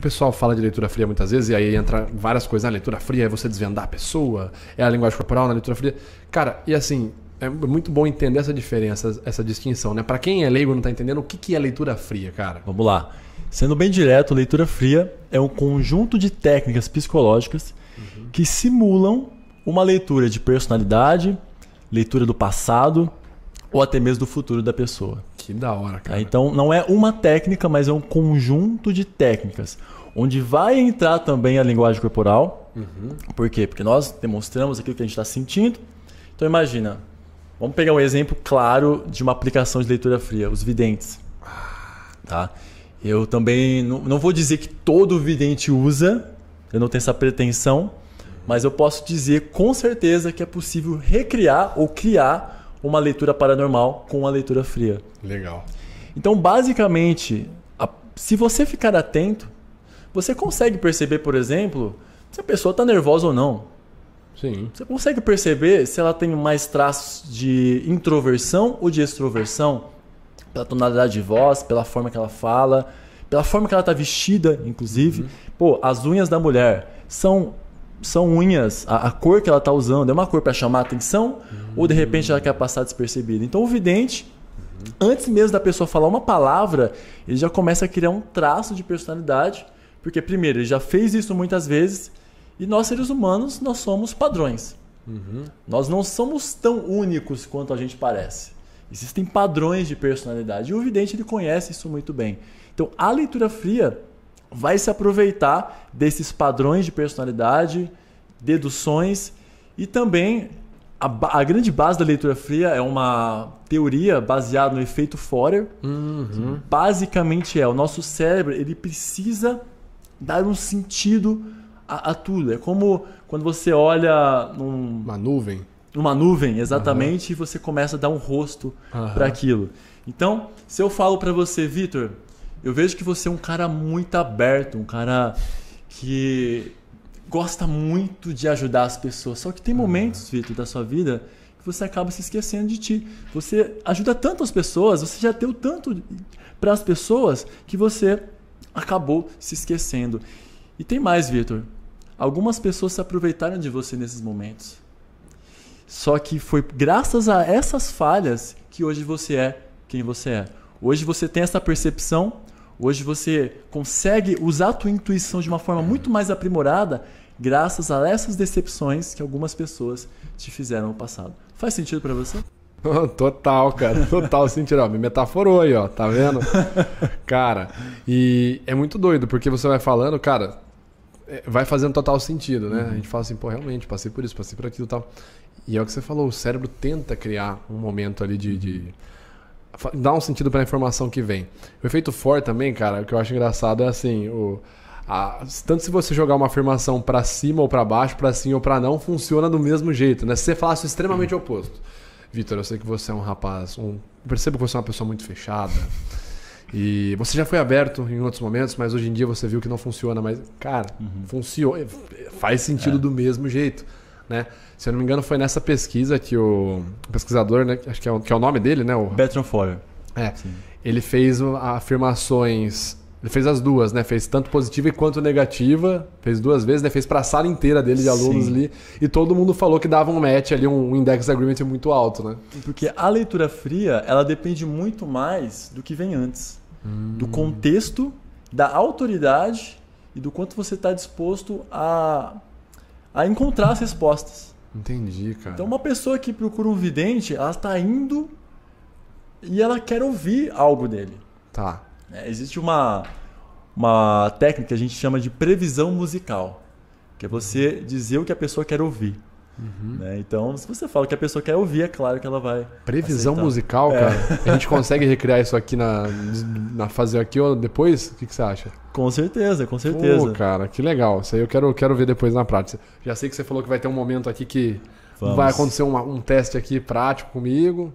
o pessoal fala de leitura fria muitas vezes, e aí entra várias coisas na leitura fria, é você desvendar a pessoa, é a linguagem corporal na leitura fria. Cara, e assim, é muito bom entender essa diferença, essa distinção, né? Pra quem é leigo e não tá entendendo, o que é leitura fria, cara? Vamos lá. Sendo bem direto, leitura fria é um conjunto de técnicas psicológicas que simulam uma leitura de personalidade, leitura do passado ou até mesmo do futuro da pessoa. Que da hora, cara. Então, não é uma técnica, mas é um conjunto de técnicas, onde vai entrar também a linguagem corporal. Por quê? Porque nós demonstramos aquilo que a gente está sentindo. Então, imagina, vamos pegar um exemplo claro de uma aplicação de leitura fria, os videntes. Tá? Eu também não vou dizer que todo vidente usa, eu não tenho essa pretensão, mas eu posso dizer com certeza que é possível recriar ou criar uma leitura paranormal com a leitura fria. Legal. Então, basicamente, se você ficar atento, você consegue perceber, por exemplo, se a pessoa está nervosa ou não. Sim. Você consegue perceber se ela tem mais traços de introversão ou de extroversão, pela tonalidade de voz, pela forma que ela fala, pela forma que ela está vestida, inclusive. Pô, as unhas da mulher são unhas, a cor que ela está usando é uma cor para chamar a atenção ou de repente ela quer passar despercebida. Então o vidente, antes mesmo da pessoa falar uma palavra, ele já começa a criar um traço de personalidade, porque primeiro, ele já fez isso muitas vezes e nós seres humanos, nós somos padrões. Nós não somos tão únicos quanto a gente parece. Existem padrões de personalidade e o vidente ele conhece isso muito bem. Então a leitura fria vai se aproveitar desses padrões de personalidade, deduções e também a grande base da leitura fria é uma teoria baseada no efeito Forer. Que basicamente é o nosso cérebro, ele precisa dar um sentido a tudo. É como quando você olha uma nuvem. Uma nuvem, exatamente, e você começa a dar um rosto para aquilo. Então, se eu falo para você, Vitor, eu vejo que você é um cara muito aberto, um cara que gosta muito de ajudar as pessoas. Só que tem momentos, Vitor, da sua vida que você acaba se esquecendo de ti. Você ajuda tanto as pessoas, você já deu tanto para as pessoas que você acabou se esquecendo. E tem mais, Vitor. Algumas pessoas se aproveitaram de você nesses momentos. Só que foi graças a essas falhas que hoje você é quem você é. Hoje você tem essa percepção, hoje você consegue usar a tua intuição de uma forma muito mais aprimorada graças a essas decepções que algumas pessoas te fizeram no passado. Faz sentido para você? Total, cara. Total sentido. Ó, me metaforou aí, ó. Tá vendo? Cara, e é muito doido porque você vai falando, cara, vai fazendo total sentido, né? A gente fala assim, pô, realmente, passei por isso, passei por aquilo e tal. E é o que você falou, o cérebro tenta criar um momento ali de dar um sentido para a informação que vem. O efeito Forer também, cara, o que eu acho engraçado é assim, tanto se você jogar uma afirmação para cima ou para baixo, para sim ou para não, funciona do mesmo jeito, né? Se você falasse extremamente oposto. Vitor, eu sei que você é um rapaz, eu percebo que você é uma pessoa muito fechada. E você já foi aberto em outros momentos, mas hoje em dia você viu que não funciona. Mas, cara, funciona, faz sentido do mesmo jeito, né? Se eu não me engano, foi nessa pesquisa que o pesquisador, né, acho que é o nome dele, né? O Bertrand Forer. É. Sim. Ele fez afirmações, ele fez as duas, né? Fez tanto positiva quanto negativa, fez duas vezes, né? Fez para a sala inteira dele de alunos ali e todo mundo falou que dava um match ali, um index agreement muito alto, né? Porque a leitura fria, ela depende muito mais do que vem antes. Do contexto, da autoridade e do quanto você está disposto a encontrar as respostas. Entendi, cara. Então, uma pessoa que procura um vidente, ela está indo e ela quer ouvir algo dele. Tá. Existe uma técnica que a gente chama de previsão musical, que é você dizer o que a pessoa quer ouvir. Então, se você fala que a pessoa quer ouvir, é claro que ela vai previsão aceitar. Musical, cara. A gente consegue recriar isso aqui na fazer aqui ou depois? O que você acha? Com certeza, com certeza. Pô, cara, que legal. Isso aí eu quero ver depois na prática. Já sei que você falou que vai ter um momento aqui que vai acontecer um teste aqui prático comigo.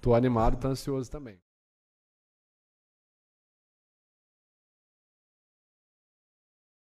Tô animado, tô ansioso também.